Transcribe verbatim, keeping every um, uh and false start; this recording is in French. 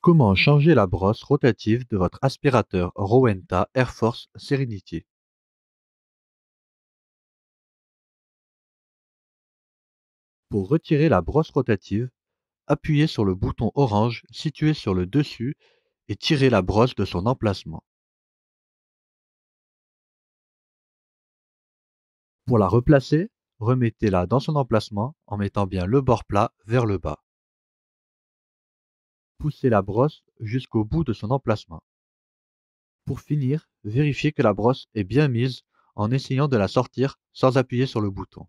Comment changer la brosse rotative de votre aspirateur Rowenta Air Force Serenity? Pour retirer la brosse rotative, appuyez sur le bouton orange situé sur le dessus et tirez la brosse de son emplacement. Pour la replacer, remettez-la dans son emplacement en mettant bien le bord plat vers le bas. Poussez la brosse jusqu'au bout de son emplacement. Pour finir, vérifiez que la brosse est bien mise en essayant de la sortir sans appuyer sur le bouton.